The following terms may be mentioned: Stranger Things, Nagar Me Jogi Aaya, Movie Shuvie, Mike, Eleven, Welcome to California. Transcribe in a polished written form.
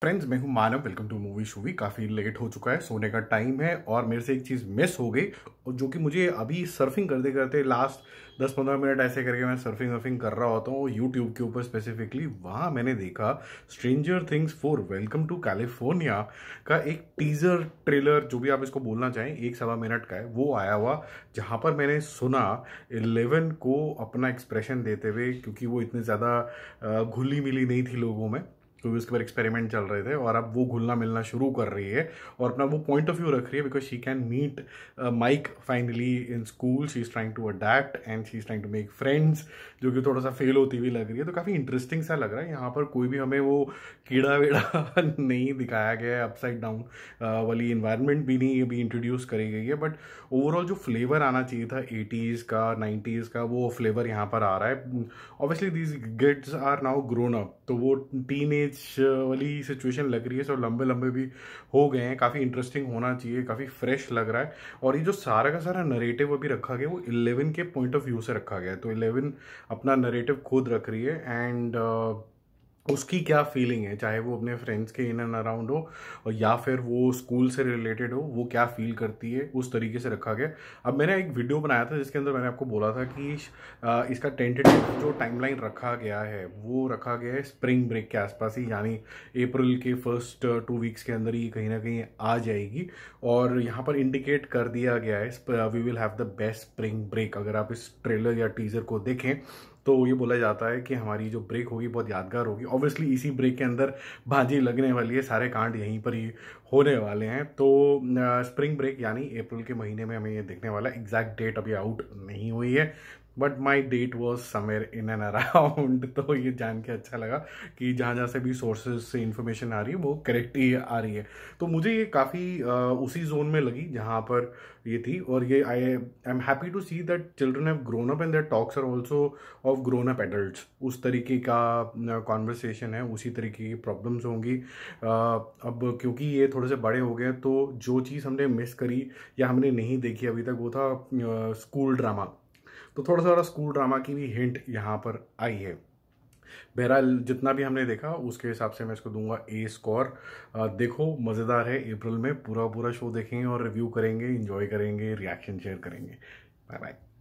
Friends, मैं हूं Manav. Welcome to movie shoovy. काफ़ी लेट हो चुका है, सोने का टाइम है और मेरे से एक चीज़ मिस हो गई और जो कि मुझे अभी सर्फिंग करते करते लास्ट 10-15 मिनट ऐसे करके मैं सर्फिंग कर रहा होता हूँ यूट्यूब के ऊपर स्पेसिफिकली। वहाँ मैंने देखा stranger things 4 welcome to California का एक टीज़र ट्रेलर, जो भी आप इसको बोलना चाहें, 1.25 मिनट का है, वो आया हुआ, जहाँ पर मैंने सुना 11 को अपना एक्सप्रेशन देते हुए, क्योंकि वो इतनी ज़्यादा घुली मिली नहीं थी लोगों में, क्योंकि उसके पर एक्सपेरिमेंट चल रहे थे और अब वो घुलना मिलना शुरू कर रही है और अपना वो पॉइंट ऑफ व्यू रख रही है। Because she can meet Mike finally in school, she is trying to adapt and she is trying to make friends, जो कि थोड़ा सा फेल होती हुई लग रही है। तो काफ़ी इंटरेस्टिंग सा लग रहा है। यहाँ पर कोई भी हमें वो कीड़ा वेड़ा नहीं दिखाया गया है, अपसाइड डाउन वाली इन्वायरमेंट भी नहीं अभी इंट्रोड्यूस करी गई है, बट ओवरऑल जो फ्लेवर आना चाहिए था 80s का 90s का, वो फ्लेवर यहाँ पर आ रहा है। Obviously these kids are now grown up, तो वो टीन वाली सिचुएशन लग रही है। सब लंबे लंबे भी हो गए हैं, काफ़ी इंटरेस्टिंग होना चाहिए, काफ़ी फ्रेश लग रहा है। और ये जो सारा का सारा नरेटिव अभी रखा गया वो 11 के पॉइंट ऑफ व्यू से रखा गया है, तो 11 अपना नरेटिव खुद रख रही है एंड उसकी क्या फीलिंग है, चाहे वो अपने फ्रेंड्स के इन एंड अराउंड हो और या फिर वो स्कूल से रिलेटेड हो, वो क्या फील करती है, उस तरीके से रखा गया। अब मैंने एक वीडियो बनाया था जिसके अंदर मैंने आपको बोला था कि इसका टेंटेटिव जो टाइमलाइन रखा गया है वो रखा गया है स्प्रिंग ब्रेक के आसपास ही, यानी अप्रैल के फर्स्ट 2 वीक्स के अंदर ही कहीं ना कहीं आ जाएगी। और यहाँ पर इंडिकेट कर दिया गया है we will have the best spring break. अगर आप इस ट्रेलर या टीज़र को देखें तो ये बोला जाता है कि हमारी जो ब्रेक होगी बहुत यादगार होगी। ऑब्वियसली इसी ब्रेक के अंदर भाजी लगने वाली है, सारे कांड यहीं पर ही होने वाले हैं। तो स्प्रिंग ब्रेक यानी अप्रैल के महीने में हमें ये देखने वाला। एग्जैक्ट डेट अभी आउट नहीं हुई है but my date was somewhere in and around. तो ये जान के अच्छा लगा कि जहाँ जहाँ से भी सोर्सेज से इन्फॉर्मेशन आ रही है वो करेक्ट ही आ रही है। तो मुझे ये काफ़ी उसी जोन में लगी जहाँ पर ये थी। और ये I am happy to see that children have grown up and that talks are also of grown up adults. उस तरीके का कॉन्वर्सेशन है, उसी तरीके की प्रॉब्लम्स होंगी। अब क्योंकि ये थोड़े से बड़े हो गए तो जो चीज़ हमने मिस करी या हमने नहीं देखी अभी तक वो था स्कूल ड्रामा, तो थोड़ा सा स्कूल ड्रामा की भी हिंट यहाँ पर आई है। बहरहाल जितना भी हमने देखा उसके हिसाब से मैं इसको दूंगा A स्कोर। देखो, मज़ेदार है। अप्रैल में पूरा शो देखेंगे और रिव्यू करेंगे, एंजॉय करेंगे, रिएक्शन शेयर करेंगे। Bye bye.